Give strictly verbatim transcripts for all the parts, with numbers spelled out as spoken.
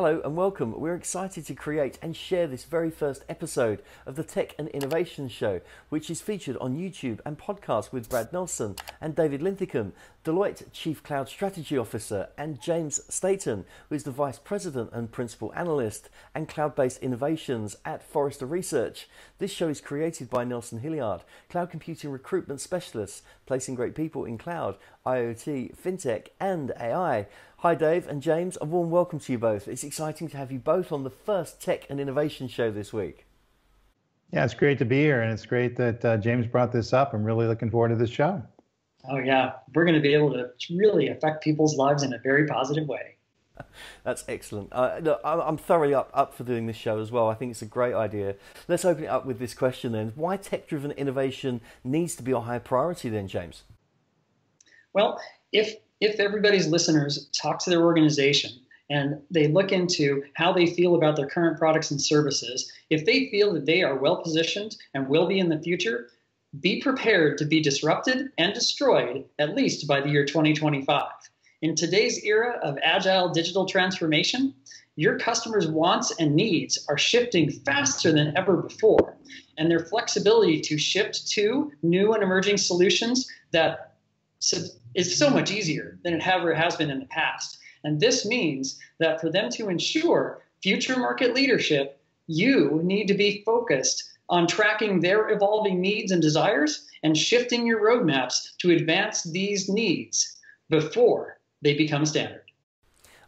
Hello and welcome. We're excited to create and share this very first episode of the Tech and Innovation Show, which is featured on YouTube and podcast with Brad Nelson and David Linthicum, Deloitte Chief Cloud Strategy Officer, and James Staten, who is the Vice President and Principal Analyst and Cloud-Based Innovations at Forrester Research. This show is created by Nelson Hilliard, Cloud Computing Recruitment Specialist, placing great people in cloud, I O T, FinTech and A I. Hi Dave and James, a warm welcome to you both. It's exciting to have you both on the first Tech and Innovation Show this week. Yeah, it's great to be here, and it's great that uh, James brought this up. I'm really looking forward to this show. Oh yeah, we're going to be able to really affect people's lives in a very positive way. That's excellent. Uh, look, I'm thoroughly up, up for doing this show as well. I think it's a great idea. Let's open it up with this question then. Why tech-driven innovation needs to be a high priority then, James? Well, if If everybody's listeners talk to their organization and they look into how they feel about their current products and services, if they feel that they are well-positioned and will be in the future, be prepared to be disrupted and destroyed at least by the year twenty twenty-five. In today's era of agile digital transformation, your customers' wants and needs are shifting faster than ever before, and their flexibility to shift to new and emerging solutions that is so much easier than it ever has been in the past. And this means that for them to ensure future market leadership, you need to be focused on tracking their evolving needs and desires and shifting your roadmaps to advance these needs before they become standard.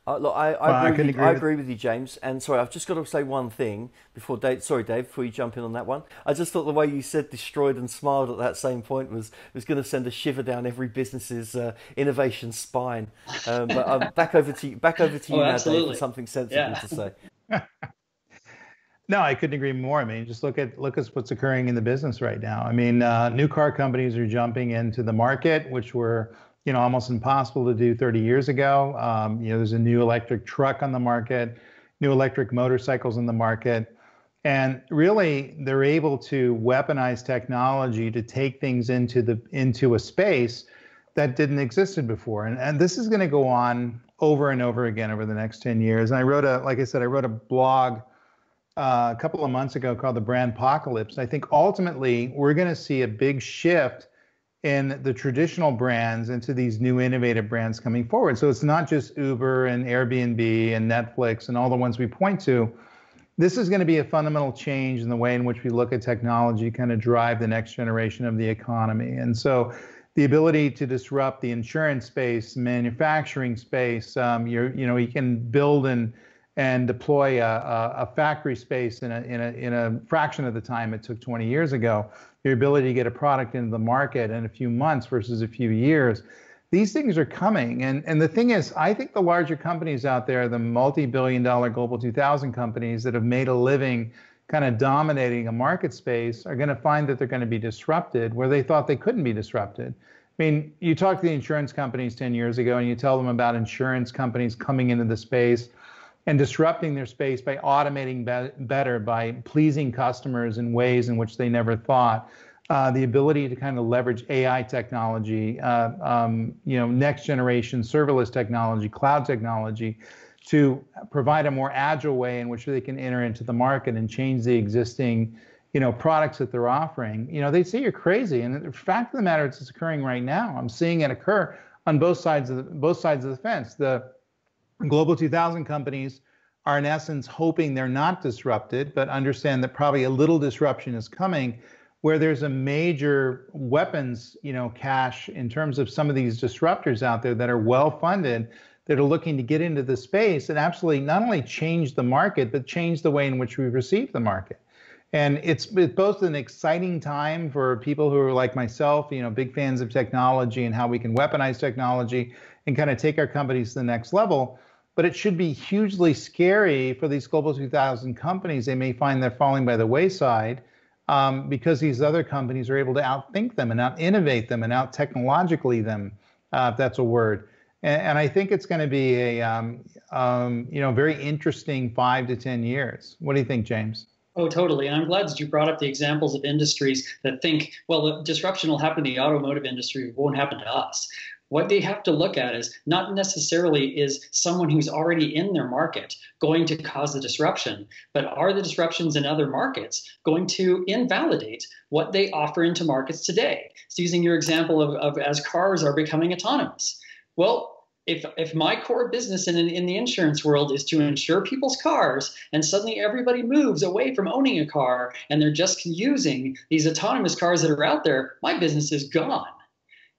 Uh, look, I, I, well, agree I, can with, agree I agree with you, James. And sorry, I've just got to say one thing before Dave. Sorry, Dave, before you jump in on that one. I just thought the way you said destroyed and smiled at that same point was was going to send a shiver down every business's uh, innovation spine. Um, but I'm back over to you, back over to you oh, now, absolutely. Dave, for something sensible yeah. to say. No, I couldn't agree more. I mean, just look at look at what's occurring in the business right now. I mean, uh, new car companies are jumping into the market, which were you know, almost impossible to do thirty years ago. Um, you know, there's a new electric truck on the market, new electric motorcycles in the market. And really, they're able to weaponize technology to take things into the into a space that didn't existed before. And, and this is going to go on over and over again over the next ten years. And I wrote a, like I said, I wrote a blog uh, a couple of months ago called The Brand Apocalypse. I think ultimately, we're going to see a big shift in the traditional brands into these new innovative brands coming forward. So it's not just Uber and Airbnb and Netflix and all the ones we point to. This is going to be a fundamental change in the way in which we look at technology, kind of drive the next generation of the economy. And so the ability to disrupt the insurance space, manufacturing space, um, you're, you know, you can build and and deploy a, a factory space in a, in, a, in a fraction of the time it took twenty years ago, your ability to get a product into the market in a few months versus a few years. These things are coming. And, and the thing is, I think the larger companies out there, the multi-billion dollar global two thousand companies that have made a living kind of dominating a market space are going to find that they're going to be disrupted where they thought they couldn't be disrupted. I mean, you talk to the insurance companies ten years ago and you tell them about insurance companies coming into the space and disrupting their space by automating be better, by pleasing customers in ways in which they never thought. Uh, the ability to kind of leverage A I technology, uh, um, you know, next generation serverless technology, cloud technology, to provide a more agile way in which they can enter into the market and change the existing, you know, products that they're offering. You know, they say you're crazy, and the fact of the matter is it's occurring right now. I'm seeing it occur on both sides of the, both sides of the fence. The Global two thousand companies are in essence hoping they're not disrupted, but understand that probably a little disruption is coming where there's a major weapons, you know, cache in terms of some of these disruptors out there that are well-funded, that are looking to get into the space and absolutely not only change the market, but change the way in which we receive the market. And it's, it's both an exciting time for people who are like myself, you know, big fans of technology and how we can weaponize technology and kind of take our companies to the next level. But it should be hugely scary for these global two thousand companies. They may find they're falling by the wayside um, because these other companies are able to outthink them and out-innovate them and out-technologically them, uh, if that's a word. And, and I think it's going to be a um, um, you know, very interesting five to ten years. What do you think, James? Oh, totally. And I'm glad that you brought up the examples of industries that think, well, the disruption will happen to the automotive industry. It won't happen to us. What they have to look at is not necessarily is someone who's already in their market going to cause the disruption, but are the disruptions in other markets going to invalidate what they offer into markets today? So using your example of, of as cars are becoming autonomous. Well, if, if my core business in, in the insurance world is to insure people's cars, and suddenly everybody moves away from owning a car and they're just using these autonomous cars that are out there, my business is gone.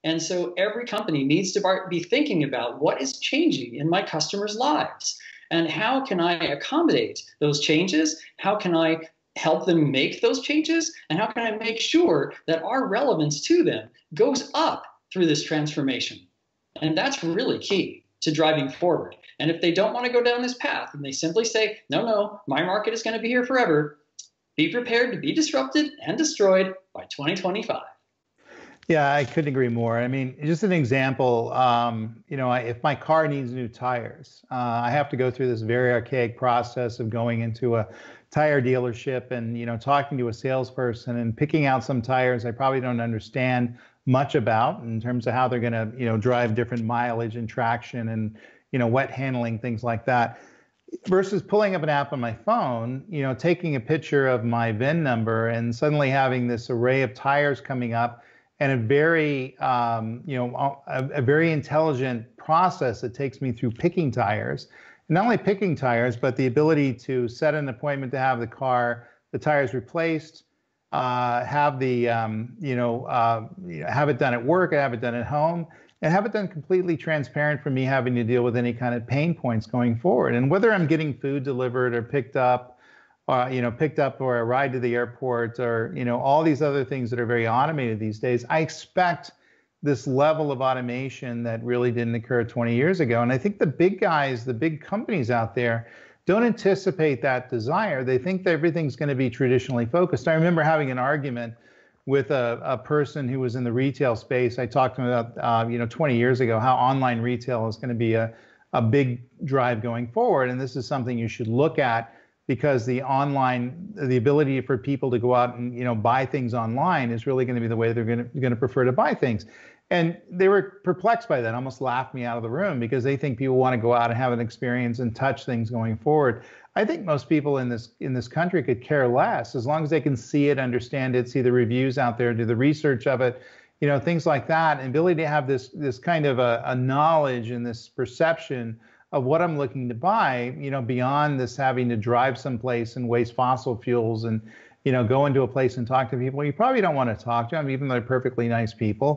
And so every company needs to be thinking about what is changing in my customers' lives and how can I accommodate those changes? How can I help them make those changes? And how can I make sure that our relevance to them goes up through this transformation? And that's really key to driving forward. And if they don't want to go down this path and they simply say, no, no, my market is going to be here forever, be prepared to be disrupted and destroyed by twenty twenty-five. Yeah, I couldn't agree more. I mean, just an example, um, you know, I, if my car needs new tires, uh, I have to go through this very archaic process of going into a tire dealership and, you know, talking to a salesperson and picking out some tires I probably don't understand much about in terms of how they're going to, you know, drive different mileage and traction and, you know, wet handling, things like that. Versus pulling up an app on my phone, you know, taking a picture of my V I N number and suddenly having this array of tires coming up. And a very, um, you know, a, a very intelligent process that takes me through picking tires. And not only picking tires, but the ability to set an appointment to have the car, the tires replaced, uh, have the, um, you know, uh, have it done at work, and have it done at home, and have it done completely transparent for me having to deal with any kind of pain points going forward. And whether I'm getting food delivered or picked up, Uh, you know, picked up or a ride to the airport or, you know, all these other things that are very automated these days. I expect this level of automation that really didn't occur twenty years ago. And I think the big guys, the big companies out there don't anticipate that desire. They think that everything's going to be traditionally focused. I remember having an argument with a, a person who was in the retail space. I talked to him about, uh, you know, twenty years ago, how online retail is going to be a, a big drive going forward. And this is something you should look at, because the online, the ability for people to go out and, you know, buy things online is really going to be the way they're going to, going to prefer to buy things. And they were perplexed by that, almost laughed me out of the room, because they think people want to go out and have an experience and touch things going forward. I think most people in this in this country could care less, as long as they can see it, understand it, see the reviews out there, do the research of it, you know, things like that. And ability to have this, this kind of a, a knowledge and this perception of what I'm looking to buy, you know, beyond this having to drive someplace and waste fossil fuels and, you know, go into a place and talk to people you probably don't want to talk to, I mean, even though they're perfectly nice people,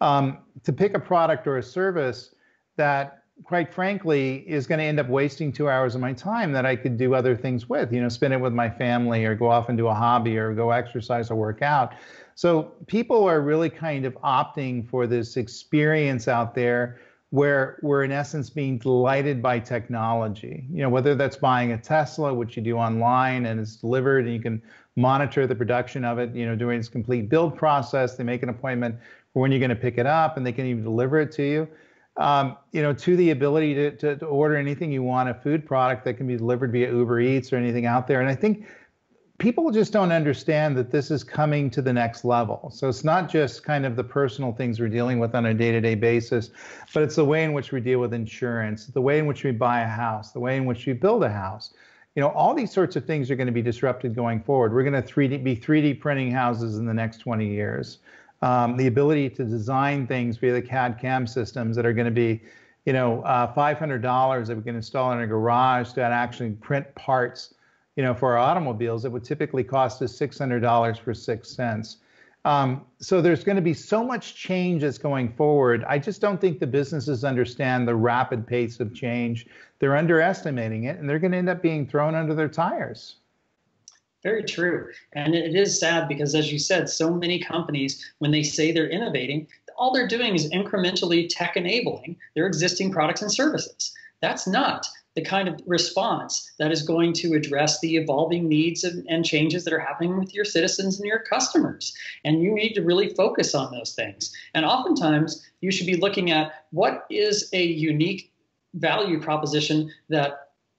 um, to pick a product or a service that, quite frankly, is going to end up wasting two hours of my time that I could do other things with, you know, spend it with my family or go off and do a hobby or go exercise or work out. So people are really kind of opting for this experience out there where we're in essence being delighted by technology. You know, whether that's buying a Tesla, which you do online and it's delivered and you can monitor the production of it, you know, during its complete build process, they make an appointment for when you're going to pick it up and they can even deliver it to you. Um, you know, to the ability to, to, to order anything you want, a food product that can be delivered via Uber Eats or anything out there. And I think people just don't understand that this is coming to the next level. So it's not just kind of the personal things we're dealing with on a day-to-day basis, but it's the way in which we deal with insurance, the way in which we buy a house, the way in which we build a house. You know, all these sorts of things are going to be disrupted going forward. We're going to three D, be three D printing houses in the next twenty years. Um, the ability to design things via the C A D C A M systems that are going to be, you know, uh, five hundred dollars that we can install in a garage to actually print parts, you know, for our automobiles, it would typically cost us six hundred dollars for six cents. Um, so there's going to be so much change that's going forward. I just don't think the businesses understand the rapid pace of change. They're underestimating it, and they're going to end up being thrown under their tires. Very true. And it is sad because, as you said, so many companies, when they say they're innovating, all they're doing is incrementally tech-enabling their existing products and services. That's not the kind of response that is going to address the evolving needs and, and changes that are happening with your citizens and your customers. And you need to really focus on those things. And oftentimes, you should be looking at what is a unique value proposition that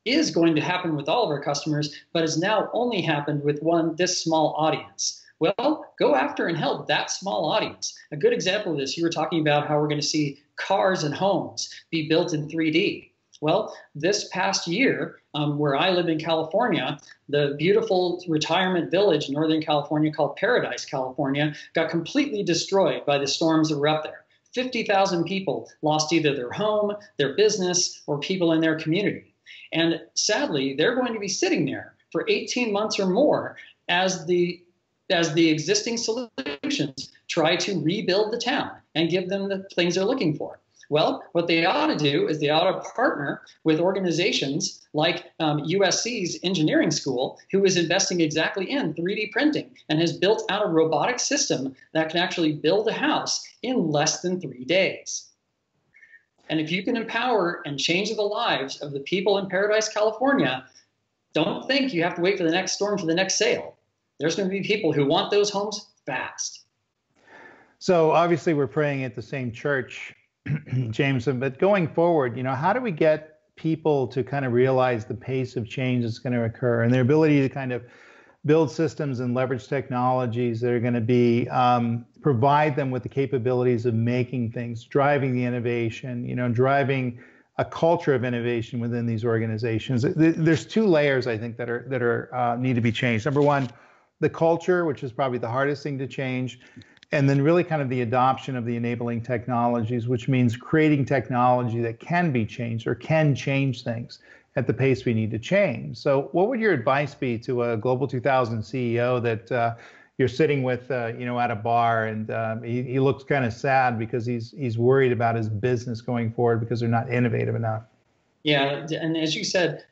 is going to happen with all of our customers, but has now only happened with one, this small audience. Well, go after and help that small audience. A good example of this, you were talking about how we're going to see cars and homes be built in three D? Well, this past year, um, where I live in California, the beautiful retirement village in Northern California called Paradise, California, got completely destroyed by the storms that were up there. fifty thousand people lost either their home, their business, or people in their community. And sadly, they're going to be sitting there for eighteen months or more as the, as the existing solutions try to rebuild the town and give them the things they're looking for. Well, what they ought to do is they ought to partner with organizations like um, U S C's engineering school, who is investing exactly in three D printing and has built out a robotic system that can actually build a house in less than three days. And if you can empower and change the lives of the people in Paradise, California, don't think you have to wait for the next storm for the next sale. There's going to be people who want those homes fast. So obviously we're praying at the same church, Jameson, but going forward, you know, how do we get people to kind of realize the pace of change that's going to occur and their ability to kind of build systems and leverage technologies that are going to be, um, provide them with the capabilities of making things, driving the innovation, you know, driving a culture of innovation within these organizations? There's two layers, I think, that are, that are, uh, need to be changed. Number one, the culture, which is probably the hardest thing to change. And then really kind of the adoption of the enabling technologies, which means creating technology that can be changed or can change things at the pace we need to change. So what would your advice be to a Global two thousand C E O that uh, you're sitting with, uh, you know, at a bar, and um, he, he looks kind of sad because he's, he's worried about his business going forward because they're not innovative enough? Yeah, and as you said,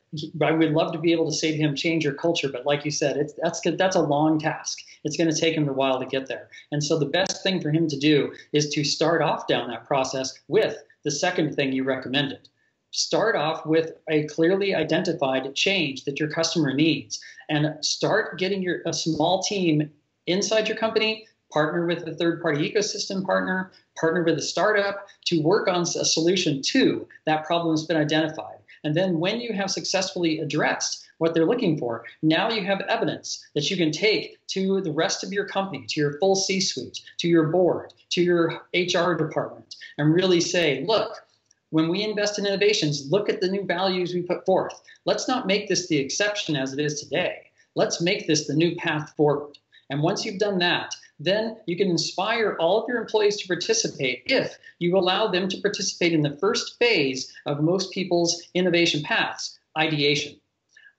I would love to be able to say to him, change your culture. But like you said, it's, that's, that's a long task. It's going to take him a while to get there. And so the best thing for him to do is to start off down that process with the second thing you recommended. Start off with a clearly identified change that your customer needs, and start getting your a small team inside your company, partner with a third-party ecosystem partner, partner with a startup to work on a solution to that problem that's been identified. And then when you have successfully addressed what they're looking for, now you have evidence that you can take to the rest of your company, to your full C-suite, to your board, to your H R department, and really say, look, when we invest in innovations, look at the new values we put forth. Let's not make this the exception as it is today. Let's make this the new path forward. And once you've done that, then you can inspire all of your employees to participate if you allow them to participate in the first phase of most people's innovation paths, ideation.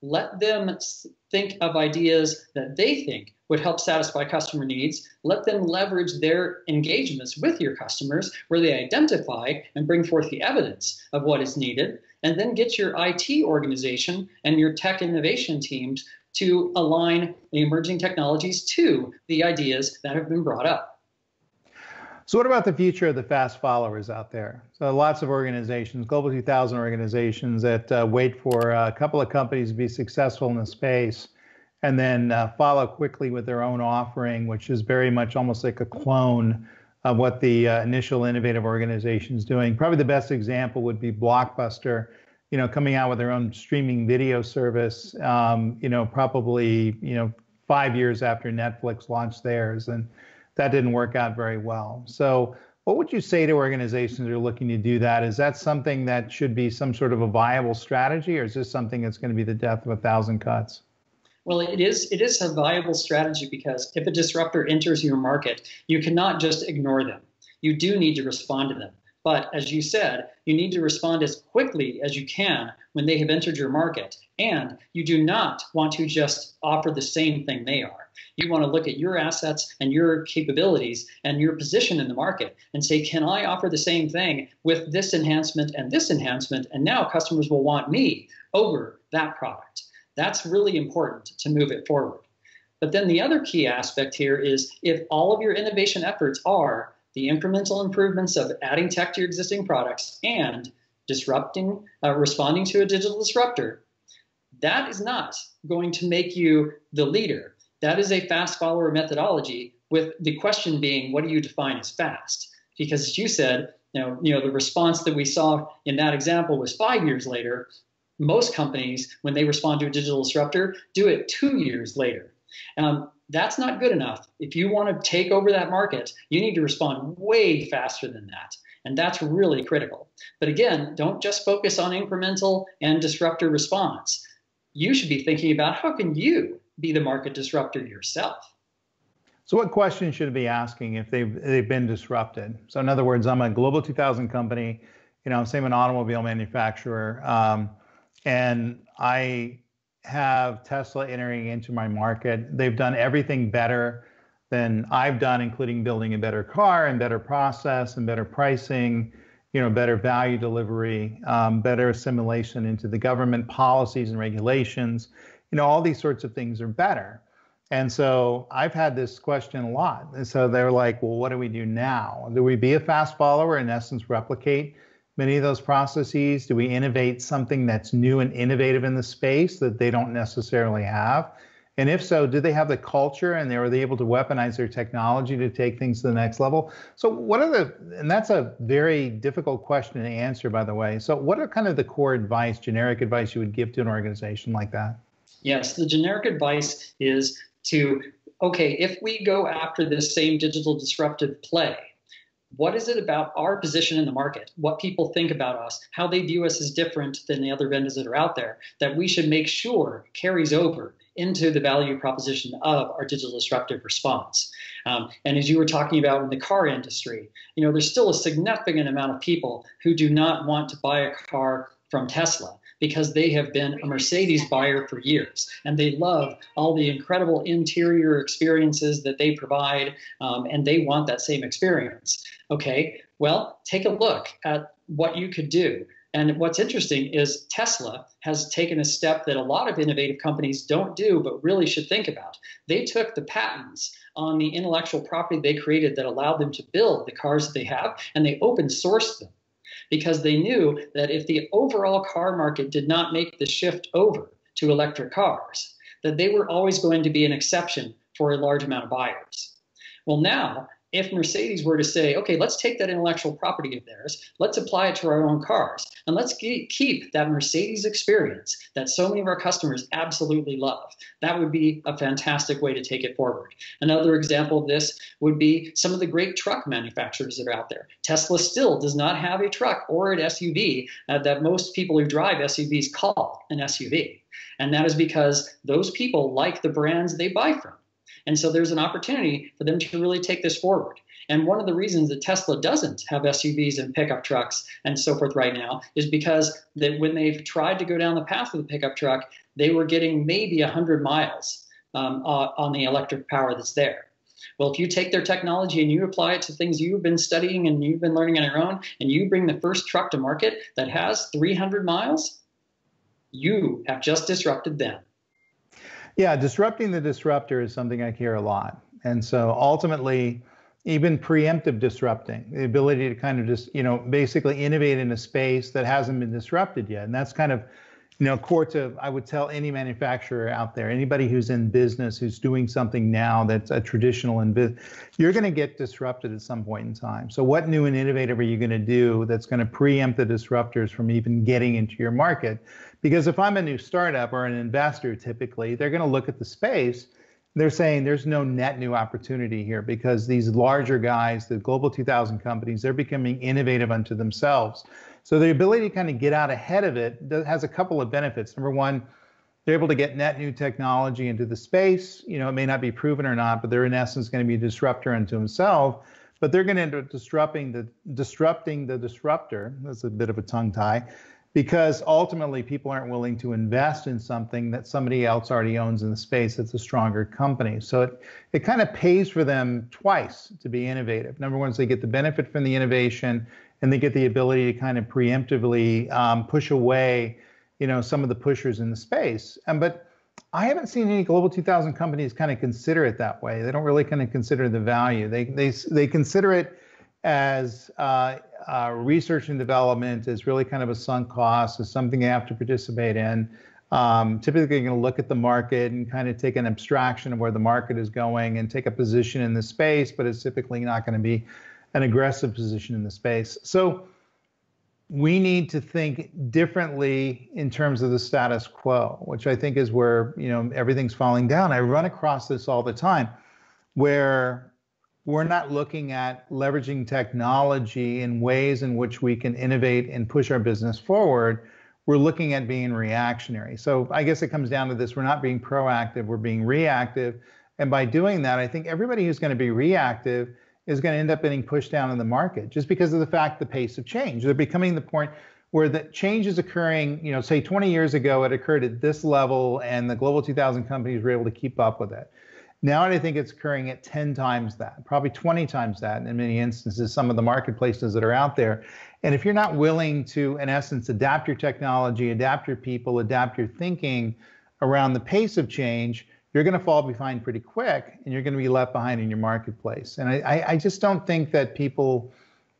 Let them think of ideas that they think would help satisfy customer needs. Let them leverage their engagements with your customers where they identify and bring forth the evidence of what is needed, and then get your I T organization and your tech innovation teams to align the emerging technologies to the ideas that have been brought up. So what about the future of the fast followers out there? So lots of organizations, Global two thousand organizations that uh, wait for a couple of companies to be successful in the space and then uh, follow quickly with their own offering, which is very much almost like a clone of what the uh, initial innovative organization is doing. Probably the best example would be Blockbuster, you know, coming out with their own streaming video service, um, you know, probably, you know, five years after Netflix launched theirs, and that didn't work out very well. So what would you say to organizations that are looking to do that? Is that something that should be some sort of a viable strategy, or is this something that's going to be the death of a thousand cuts? Well, it is, it is a viable strategy, because if a disruptor enters your market, you cannot just ignore them. You do need to respond to them. But as you said, you need to respond as quickly as you can when they have entered your market. And you do not want to just offer the same thing they are. You want to look at your assets and your capabilities and your position in the market and say, can I offer the same thing with this enhancement and this enhancement? And now customers will want me over that product. That's really important to move it forward. But then the other key aspect here is, if all of your innovation efforts are the incremental improvements of adding tech to your existing products and disrupting, uh, responding to a digital disruptor, that is not going to make you the leader. That is a fast follower methodology, with the question being, what do you define as fast? Because as you said, you know, you know, the response that we saw in that example was five years later. Most companies, when they respond to a digital disruptor, do it two years later. Um, that's not good enough. If you want to take over that market, you need to respond way faster than that. And that's really critical. But again, don't just focus on incremental and disruptor response. You should be thinking about how can you be the market disruptor yourself. So what questions should be asking if they've, they've been disrupted? So in other words, I'm a global two thousand company, you know, say I'm an automobile manufacturer, um, and I have Tesla entering into my market. They've done everything better than I've done, including building a better car and better process and better pricing, you know, better value delivery, um, better assimilation into the government policies and regulations. You know, all these sorts of things are better. And so I've had this question a lot. And so they're like, well, what do we do now? Do we be a fast follower, in essence, replicate many of those processes? Do we innovate something that's new and innovative in the space that they don't necessarily have? And if so, do they have the culture and they were they able to weaponize their technology to take things to the next level? So what are the, and that's a very difficult question to answer, by the way. So what are kind of the core advice, generic advice you would give to an organization like that? Yes, the generic advice is to, okay, if we go after this same digital disruptive play, what is it about our position in the market, what people think about us, how they view us as different than the other vendors that are out there, that we should make sure carries over into the value proposition of our digital disruptive response? Um, and as you were talking about in the car industry, you know, there's still a significant amount of people who do not want to buy a car from Tesla, because they have been a Mercedes buyer for years, and they love all the incredible interior experiences that they provide, um, and they want that same experience. Okay, well, take a look at what you could do. And what's interesting is Tesla has taken a step that a lot of innovative companies don't do, but really should think about. They took the patents on the intellectual property they created that allowed them to build the cars that they have, and they open sourced them, because they knew that if the overall car market did not make the shift over to electric cars, that they were always going to be an exception for a large amount of buyers. Well, now, if Mercedes were to say, okay, let's take that intellectual property of theirs, let's apply it to our own cars, and let's keep that Mercedes experience that so many of our customers absolutely love, that would be a fantastic way to take it forward. Another example of this would be some of the great truck manufacturers that are out there. Tesla still does not have a truck or an S U V uh, that most people who drive S U Vs call an S U V. And that is because those people like the brands they buy from. And so there's an opportunity for them to really take this forward. And one of the reasons that Tesla doesn't have S U Vs and pickup trucks and so forth right now is because that when they've tried to go down the path of the pickup truck, they were getting maybe one hundred miles um, uh, on the electric power that's there. Well, if you take their technology and you apply it to things you've been studying and you've been learning on your own, and you bring the first truck to market that has three hundred miles, you have just disrupted them. Yeah, disrupting the disruptor is something I hear a lot. And so ultimately, even preemptive disrupting, the ability to kind of just, you know, basically innovate in a space that hasn't been disrupted yet. And that's kind of, you know, core to, I would tell any manufacturer out there, anybody who's in business, who's doing something now that's a traditional, in, you're going to get disrupted at some point in time. So what new and innovative are you going to do that's going to preempt the disruptors from even getting into your market? Because if I'm a new startup or an investor, typically, they're going to look at the space. They're saying there's no net new opportunity here, because these larger guys, the global two thousand companies, they're becoming innovative unto themselves. So the ability to kind of get out ahead of it has a couple of benefits. Number one, they're able to get net new technology into the space. You know, it may not be proven or not, but they're in essence going to be a disruptor unto himself. But they're going to end up disrupting the, disrupting the disruptor. That's a bit of a tongue tie, because ultimately people aren't willing to invest in something that somebody else already owns in the space that's a stronger company. So it, it kind of pays for them twice to be innovative. Number one is they get the benefit from the innovation, and they get the ability to kind of preemptively um, push away, you know, some of the pushers in the space. And but I haven't seen any global two thousand companies kind of consider it that way. They don't really kind of consider the value. They they they consider it as uh, uh, research and development, as really kind of a sunk cost, as something they have to participate in. Um, typically, you're going to look at the market and kind of take an abstraction of where the market is going and take a position in the space, but it's typically not going to be an aggressive position in the space. So we need to think differently in terms of the status quo, which I think is where, you know, everything's falling down. I run across this all the time, where we're not looking at leveraging technology in ways in which we can innovate and push our business forward. We're looking at being reactionary. So I guess it comes down to this. We're not being proactive, we're being reactive. And by doing that, I think everybody who's going to be reactive is going to end up getting pushed down in the market just because of the fact the pace of change. They're becoming the point where the change is occurring, you know, say twenty years ago, it occurred at this level and the global two thousand companies were able to keep up with it. Now I think it's occurring at ten times that, probably twenty times that in many instances, some of the marketplaces that are out there. And if you're not willing to, in essence, adapt your technology, adapt your people, adapt your thinking around the pace of change, you're going to fall behind pretty quick and you're going to be left behind in your marketplace. And I, I just don't think that people,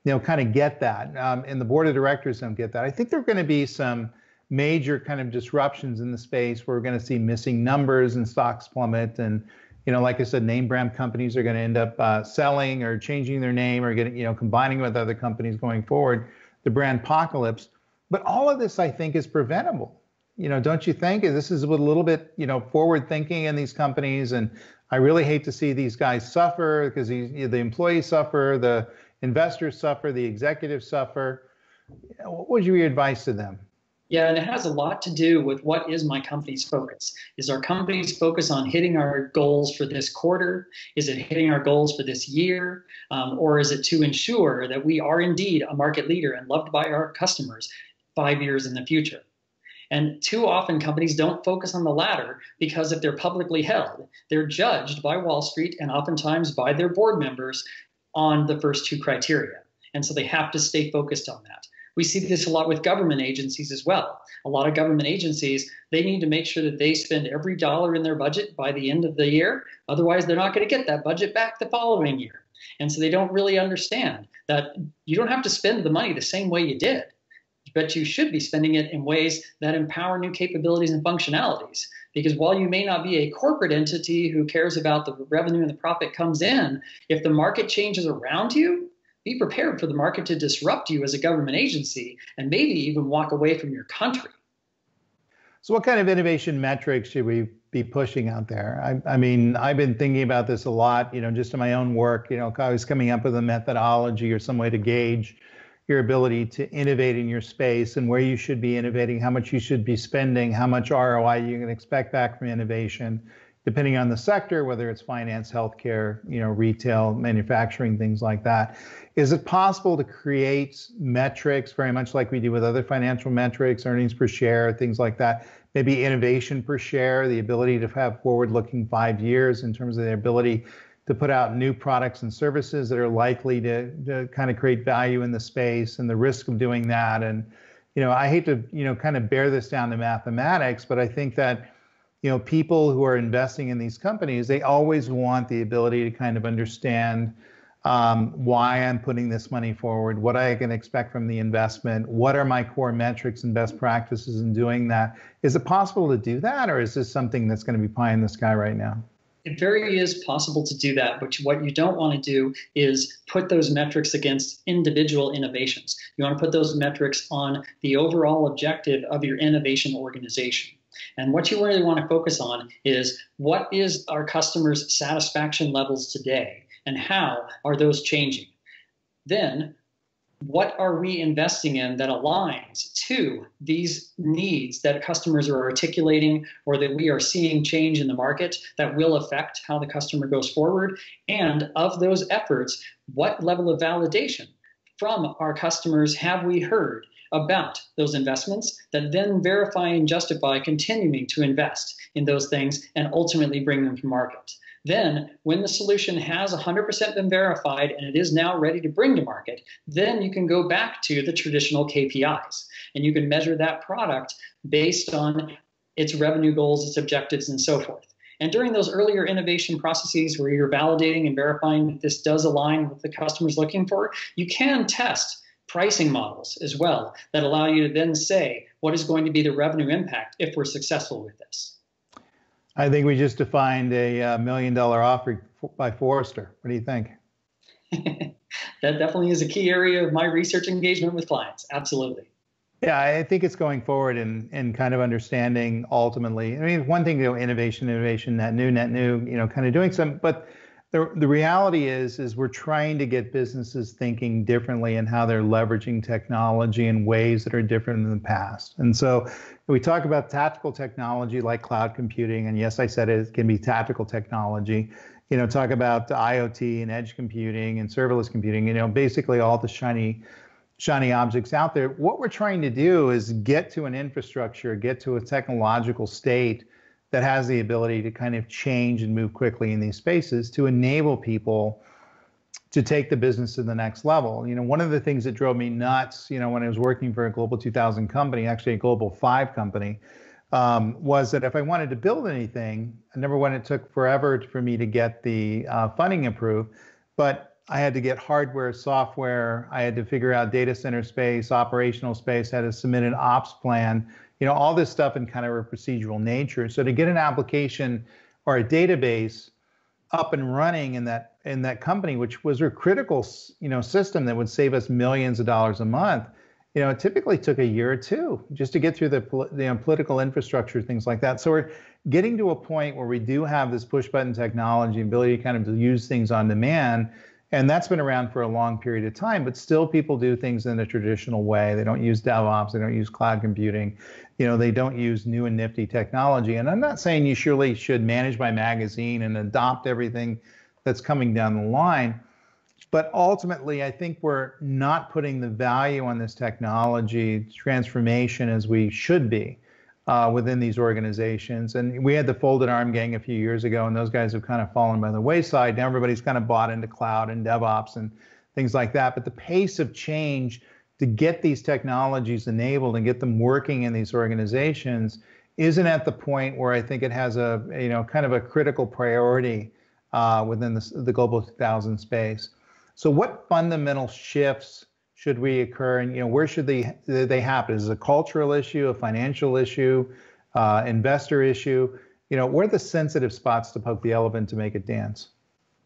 you know, kind of get that. Um, and the board of directors don't get that. I think there are going to be some major kind of disruptions in the space where we're going to see missing numbers and stocks plummet. And, you know, like I said, name brand companies are going to end up uh, selling or changing their name or getting, you know, combining with other companies going forward, the brand apocalypse. But all of this, I think, is preventable. You know, don't you think? This is a little bit, you know, forward thinking in these companies. And I really hate to see these guys suffer because these, you know, the employees suffer, the investors suffer, the executives suffer. What would your advice to them? Yeah, and it has a lot to do with what is my company's focus. Is our company's focus on hitting our goals for this quarter? Is it hitting our goals for this year? Um, or is it to ensure that we are indeed a market leader and loved by our customers five years in the future? And too often companies don't focus on the latter because if they're publicly held, they're judged by Wall Street and oftentimes by their board members on the first two criteria. And so they have to stay focused on that. We see this a lot with government agencies as well. A lot of government agencies, they need to make sure that they spend every dollar in their budget by the end of the year. Otherwise, they're not going to get that budget back the following year. And so they don't really understand that you don't have to spend the money the same way you did. But you should be spending it in ways that empower new capabilities and functionalities. Because while you may not be a corporate entity who cares about the revenue and the profit comes in, if the market changes around you, be prepared for the market to disrupt you as a government agency and maybe even walk away from your country. So what kind of innovation metrics should we be pushing out there? I, I mean, I've been thinking about this a lot, you know, just in my own work, you know, I was coming up with a methodology or some way to gauge your ability to innovate in your space and where you should be innovating, how much you should be spending, how much R O I you can expect back from innovation, depending on the sector, whether it's finance, healthcare, you know, retail, manufacturing, things like that. Is it possible to create metrics very much like we do with other financial metrics, earnings per share, things like that, maybe innovation per share, the ability to have forward-looking five years in terms of their ability to put out new products and services that are likely to, to kind of create value in the space and the risk of doing that. And, you know, I hate to, you know, kind of bear this down to mathematics, but I think that, you know, people who are investing in these companies, they always want the ability to kind of understand um, why I'm putting this money forward, what I can expect from the investment, what are my core metrics and best practices in doing that. Is it possible to do that, or is this something that's going to be pie in the sky right now? It very is possible to do that, but what you don't want to do is put those metrics against individual innovations. You want to put those metrics on the overall objective of your innovation organization. And what you really want to focus on is what is our customers' satisfaction levels today and how are those changing? Then what are we investing in that aligns to these needs that customers are articulating or that we are seeing change in the market that will affect how the customer goes forward? And of those efforts, what level of validation from our customers have we heard about those investments that then verify and justify continuing to invest in those things and ultimately bring them to market? Then, when the solution has one hundred percent been verified and it is now ready to bring to market, then you can go back to the traditional K P Is. And you can measure that product based on its revenue goals, its objectives, and so forth. And during those earlier innovation processes where you're validating and verifying that this does align with the customer's looking for, you can test pricing models as well that allow you to then say what is going to be the revenue impact if we're successful with this. I think we just defined a uh, million dollar offer by Forrester. What do you think? That definitely is a key area of my research engagement with clients. Absolutely. Yeah, I think it's going forward and and kind of understanding ultimately. I mean, one thing, you know, innovation, innovation, net new, net new, you know, kind of doing some, but The, the reality is, is we're trying to get businesses thinking differently in how they're leveraging technology in ways that are different than the past. And so we talk about tactical technology like cloud computing, and yes, I said it, it can be tactical technology. You know, talk about I O T and edge computing and serverless computing, you know, basically all the shiny, shiny objects out there. What we're trying to do is get to an infrastructure, get to a technological state that has the ability to kind of change and move quickly in these spaces to enable people to take the business to the next level. You know, one of the things that drove me nuts, you know, when I was working for a global two thousand company, actually a global five company, um, was that if I wanted to build anything, I remember when it took forever for me to get the uh, funding approved, but I had to get hardware, software, I had to figure out data center space, operational space, had to submit an ops plan, you know, all this stuff in kind of a procedural nature. So to get an application or a database up and running in that in that company, which was a critical, you know, system that would save us millions of dollars a month, you know, it typically took a year or two just to get through the, the political infrastructure, things like that. So we're getting to a point where we do have this push button technology, ability to kind of use things on demand. And that's been around for a long period of time, but still people do things in the traditional way. They don't use DevOps, they don't use cloud computing, you know, they don't use new and nifty technology. And I'm not saying you surely should manage by magazine and adopt everything that's coming down the line, but ultimately I think we're not putting the value on this technology transformation as we should be uh, within these organizations. And we had the folded arm gang a few years ago, and those guys have kind of fallen by the wayside. Now everybody's kind of bought into cloud and DevOps and things like that. But the pace of change to get these technologies enabled and get them working in these organizations isn't at the point where I think it has a, you know, kind of a critical priority uh, within the, the global two thousand space. So what fundamental shifts should we occur, and you know, where should they they happen? Is it a cultural issue, a financial issue, uh, investor issue? You know, where are the sensitive spots to poke the elephant to make it dance?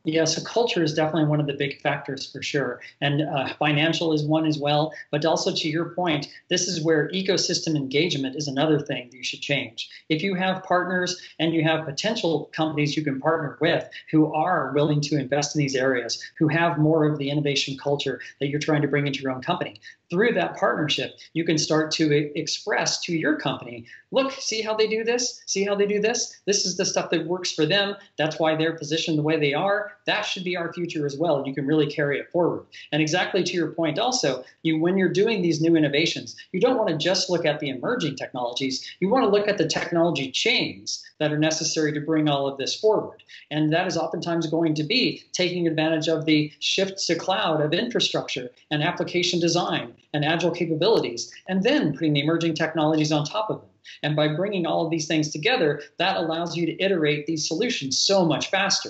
Yeah, so culture is definitely one of the big factors for sure, and uh, financial is one as well. But also to your point, this is where ecosystem engagement is another thing that you should change. If you have partners and you have potential companies you can partner with who are willing to invest in these areas, who have more of the innovation culture that you're trying to bring into your own company, through that partnership, you can start to express to your company, look, see how they do this? See how they do this? This is the stuff that works for them. That's why they're positioned the way they are. That should be our future as well. You can really carry it forward. And exactly to your point also, you, when you're doing these new innovations, you don't want to just look at the emerging technologies. You want to look at the technology chains that are necessary to bring all of this forward. And that is oftentimes going to be taking advantage of the shift to cloud of infrastructure and application design and agile capabilities, and then putting the emerging technologies on top of them. And by bringing all of these things together, that allows you to iterate these solutions so much faster.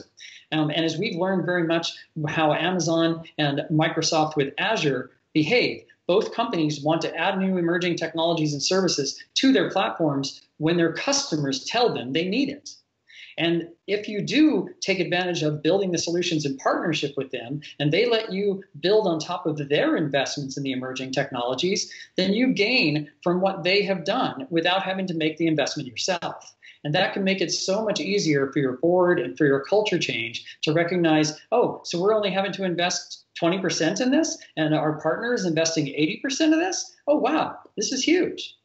Um, and as we've learned very much how Amazon and Microsoft with Azure behave, both companies want to add new emerging technologies and services to their platforms when their customers tell them they need it. And if you do take advantage of building the solutions in partnership with them, and they let you build on top of their investments in the emerging technologies, then you gain from what they have done without having to make the investment yourself. And that can make it so much easier for your board and for your culture change to recognize, oh, so we're only having to invest twenty percent in this, and our partner is investing eighty percent of this? Oh, wow, this is huge.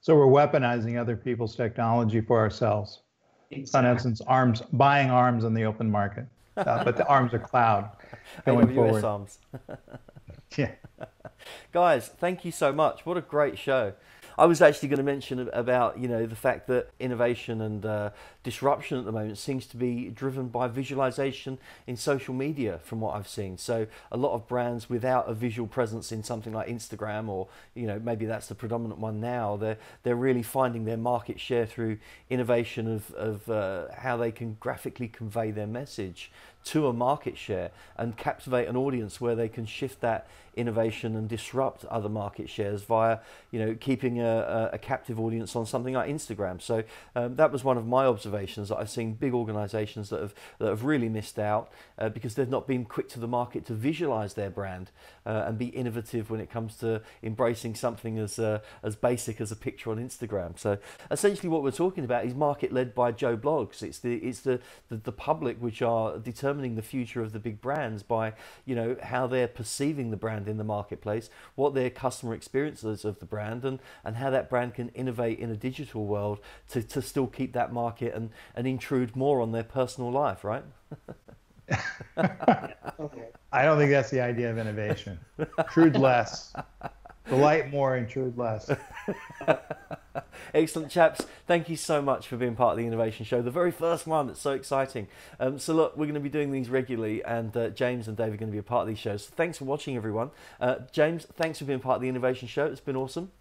So we're weaponizing other people's technology for ourselves. Exactly. In essence, arms, buying arms in the open market, uh, but the arms are cloud going I forward. Arms. Yeah. Guys, thank you so much. What a great show. I was actually going to mention about, you know, the fact that innovation and uh, disruption at the moment seems to be driven by visualization in social media from what I've seen. So a lot of brands without a visual presence in something like Instagram, or, you know, maybe that's the predominant one now, they're, they're really finding their market share through innovation of, of uh, how they can graphically convey their message to a market share and captivate an audience where they can shift that innovation and disrupt other market shares via, you know, keeping a, a captive audience on something like Instagram. So um, that was one of my observations observations that I've seen big organizations that have, that have really missed out uh, because they've not been quick to the market to visualize their brand uh, and be innovative when it comes to embracing something as, uh, as basic as a picture on Instagram. So essentially what we're talking about is market led by Joe Blogs. It's the, it's the, the, the public which are determining the future of the big brands by, you know, how they're perceiving the brand in the marketplace, what their customer experience is of the brand, and, and how that brand can innovate in a digital world to, to still keep that market and, and intrude more on their personal life, right? I don't think that's the idea of innovation. Intrude less, delight more, intrude less. Excellent, chaps. Thank you so much for being part of the Innovation Show. The very first one. It's so exciting. Um, so look, we're going to be doing these regularly, and uh, James and Dave are going to be a part of these shows. So thanks for watching, everyone. Uh, James, thanks for being part of the Innovation Show. It's been awesome.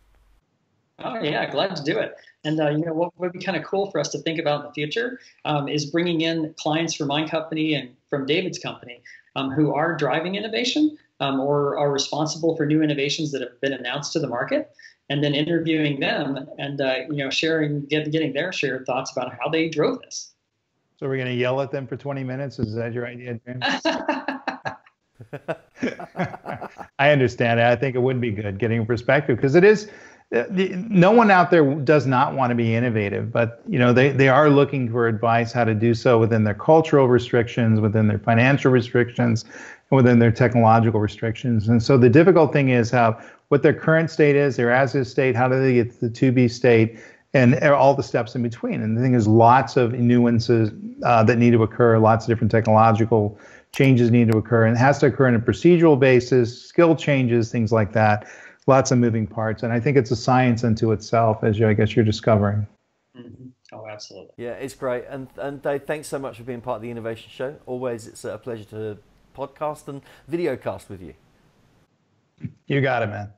Oh yeah, glad to do it. And uh, you know what would be kind of cool for us to think about in the future um, is bringing in clients from my company and from David's company um, who are driving innovation um, or are responsible for new innovations that have been announced to the market, and then interviewing them and uh, you know sharing, get, getting their shared thoughts about how they drove this. So we're going to yell at them for twenty minutes. Is that your idea, James? I understand it. I think it would be good getting perspective, because it is. No one out there does not want to be innovative, but you know they, they are looking for advice how to do so within their cultural restrictions, within their financial restrictions, and within their technological restrictions. And so the difficult thing is how what their current state is, their as-is state, how do they get to the to-be state, and all the steps in between. And the thing is, lots of nuances uh, that need to occur, lots of different technological changes need to occur, and it has to occur on a procedural basis, skill changes, things like that. Lots of moving parts, and I think it's a science unto itself, as you, I guess you're discovering. Mm-hmm. Oh, absolutely. Yeah, it's great. And, and Dave, thanks so much for being part of the Innovation Show. Always, it's a pleasure to podcast and videocast with you. You got it, man.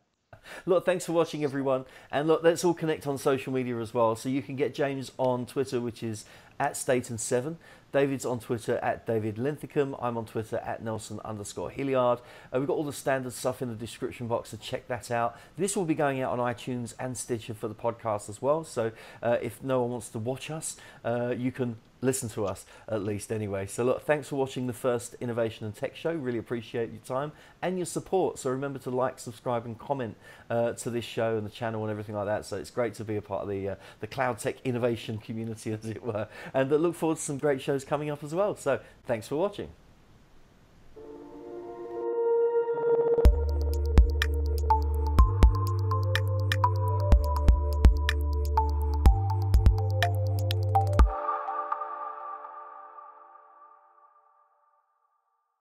Look, thanks for watching, everyone. And look, let's all connect on social media as well. So you can get James on Twitter, which is at Staten seven. David's on Twitter at David Linthicum. I'm on Twitter at Nelson underscore Hilliard. Uh, we've got all the standard stuff in the description box, so check that out. This will be going out on iTunes and Stitcher for the podcast as well. So uh, if no one wants to watch us, uh, you can listen to us at least anyway. So look, thanks for watching the first Innovation and Tech Show. Really appreciate your time and your support. So remember to like, subscribe, and comment uh, to this show and the channel and everything like that. So it's great to be a part of the uh, the cloud tech innovation community, as it were. And I look forward to some great shows coming up as well. So thanks for watching.